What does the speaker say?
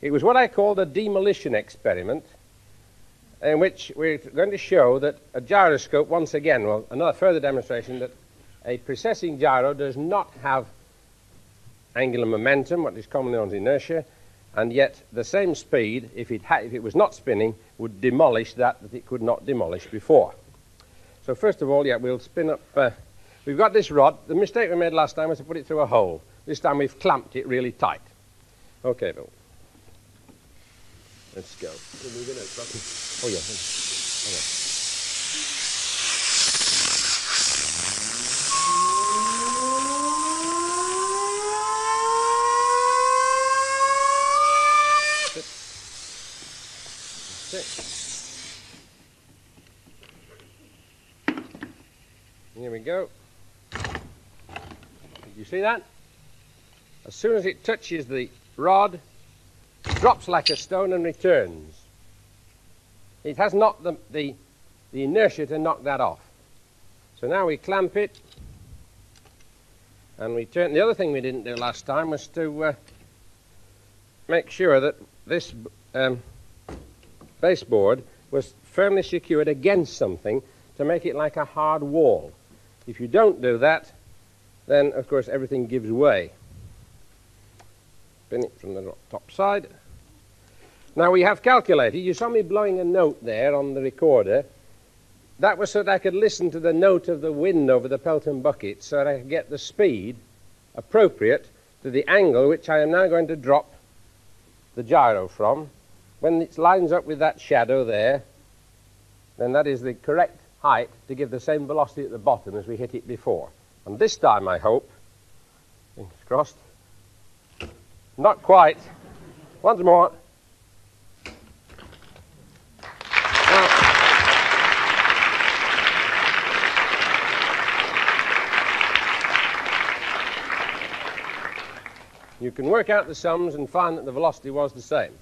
It was what I called a demolition experiment, in which we're going to show that a gyroscope, once again, well, another further demonstration that a precessing gyro does not have angular momentum, what is commonly known as inertia, and yet the same speed, if it was not spinning, would demolish that it could not demolish before. So first of all, yeah, we'll spin up. We've got this rod. The mistake we made last time was to put it through a hole. This time we've clamped it really tight. Okay, Bill. Let's go. We'll move it out. Oh, yeah. Oh, yeah. That's it. Here we go. Did you see that? As soon as it touches the rod, drops like a stone and returns. It has not the inertia to knock that off. So now we clamp it and we turn. The other thing we didn't do last time was to make sure that this baseboard was firmly secured against something to make it like a hard wall. If you don't do that, then of course everything gives way. Spin it from the top side. Now we have calculated, you saw me blowing a note there on the recorder. That was so that I could listen to the note of the wind over the Pelton bucket so that I could get the speed appropriate to the angle which I am now going to drop the gyro from. When it lines up with that shadow there, then that is the correct height to give the same velocity at the bottom as we hit it before. And this time, I hope, fingers crossed, not quite. Once more. You can work out the sums and find that the velocity was the same.